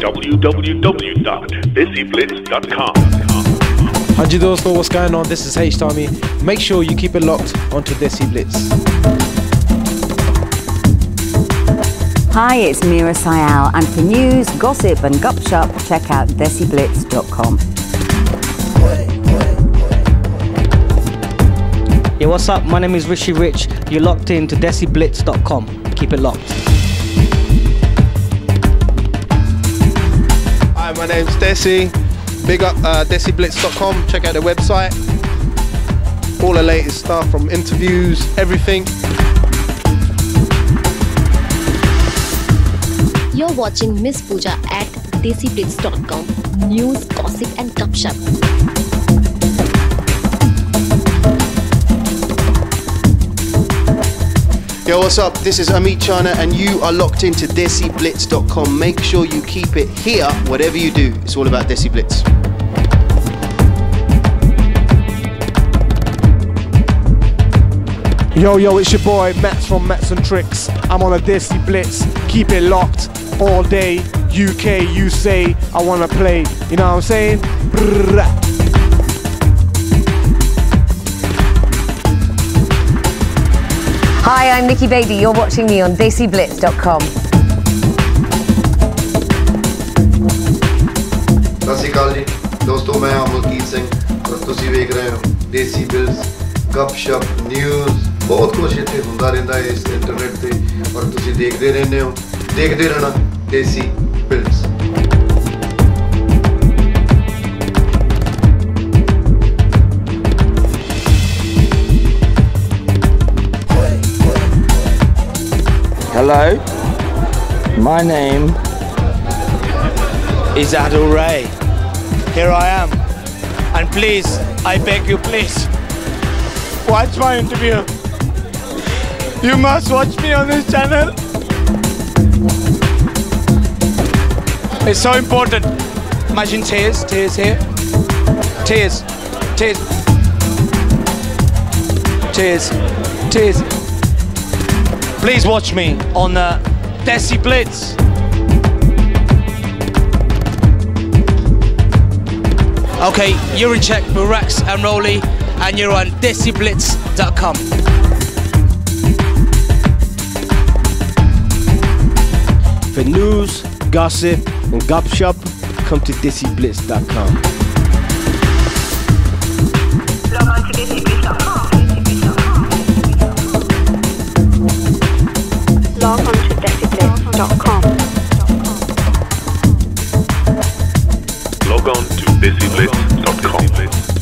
www.DESIblitz.com. Hi, dosto, what's going on? This is H Dhami. Make sure you keep it locked onto DESIblitz. Hi, it's Meera Syal, and for news, gossip and gupshup, check out DESIblitz.com. Yeah, what's up? My name is Rishi Rich. You're locked in to DESIblitz.com. Keep it locked. Hi, my name's Desi. Big up DESIblitz.com. Check out the website. All the latest stuff from interviews, everything. You're watching Miss Pooja at DESIblitz.com. News, gossip and gupshup. Yo, what's up? This is Ameet Chana and you are locked into DESIblitz.com. Make sure you keep it here, whatever you do. It's all about DESIblitz. Yo, yo, it's your boy, Metz from Metz n Trix. I'm on a DESIblitz. Keep it locked. All day, UK, you say, I wanna play. You know what I'm saying? Hi, I'm Nikki Bedi. You're watching me on DESIblitz.com. Sat Sri Akal ji, dosto, main Ameet Chana aur tusi dekh rahe ho DESIblitz, gupshup, news, बहुत कुछ इतने होता रहता है इस internet पे और तुसी देखते रहने हो देखते रहना DESIblitz. Hello, my name is Adil Ray. Here I am, and please, I beg you, please watch my interview. You must watch me on this channel. It's so important. Imagine tears, tears here. Tears, tears. Tears, tears. Please watch me on DESIblitz. Okay, you're in check for Rax and Roly, and you're on DESIblitz.com. For news, gossip, and gupshup, come to DESIblitz.com. Log on to DESIblitz.com. Log on to DESIblitz.com. Log on to DESIblitz.com.